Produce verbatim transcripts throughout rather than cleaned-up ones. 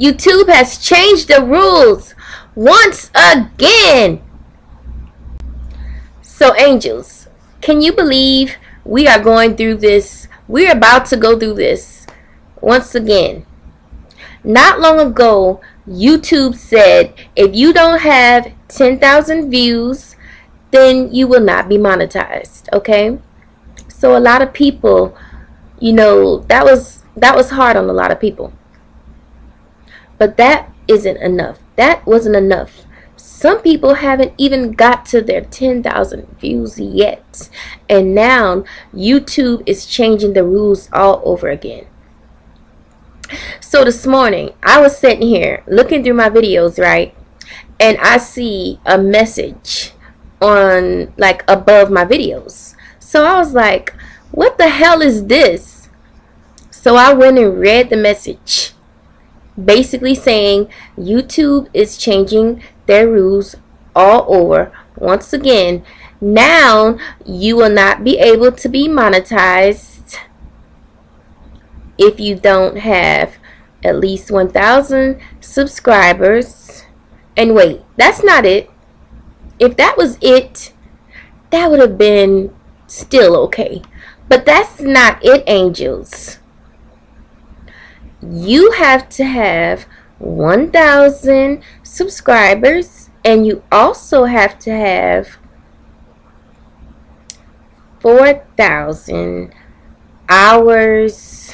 YouTube has changed the rules once again. So angels, can you believe we are going through this? We're about to go through this once again. Not long ago, YouTube said if you don't have ten thousand views, then you will not be monetized, okay? So a lot of people, you know, that was that was hard on a lot of people. But that isn't enough. That wasn't enough. Some people haven't even got to their ten thousand views yet. And now YouTube is changing the rules all over again. So this morning, I was sitting here looking through my videos, right? And I see a message on, like, above my videos. So I was like, what the hell is this? So I went and read the message, basically saying YouTube is changing their rules all over once again. Now you will not be able to be monetized if you don't have at least one thousand subscribers. And wait, that's not it. If that was it, that would have been still okay. But that's not it, angels. You have to have one thousand subscribers, and you also have to have four thousand hours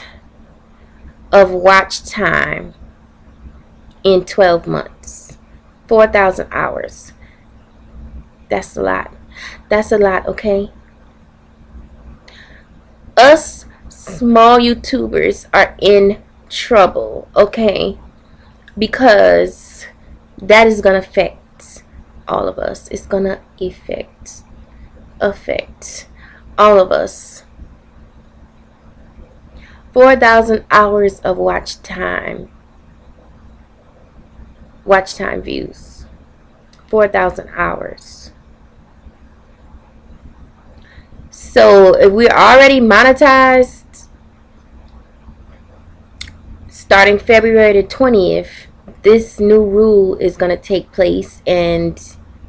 of watch time in twelve months. four thousand hours. That's a lot. That's a lot, okay? Us small YouTubers are in trouble, okay? Because that is gonna affect all of us. It's gonna affect affect all of us. four thousand hours of watch time, watch time views, four thousand hours. So if we're already monetized starting February the twentieth, this new rule is going to take place, and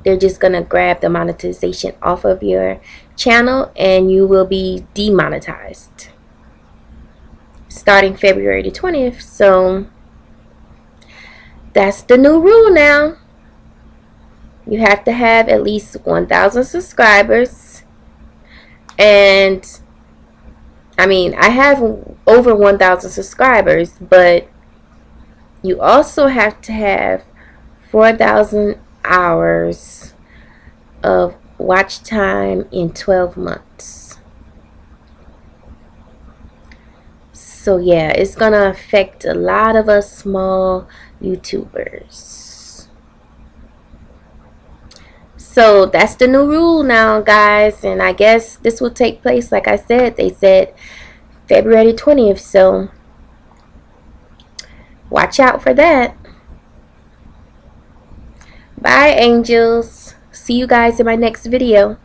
they're just going to grab the monetization off of your channel, and you will be demonetized starting February the twentieth. So that's the new rule now. You have to have at least one thousand subscribers, and I mean, I have over one thousand subscribers, but you also have to have four thousand hours of watch time in twelve months. So yeah, it's gonna affect a lot of us small YouTubers. So that's the new rule now, guys, and I guess this will take place, like I said, they said February twentieth, so watch out for that. Bye, angels. See you guys in my next video.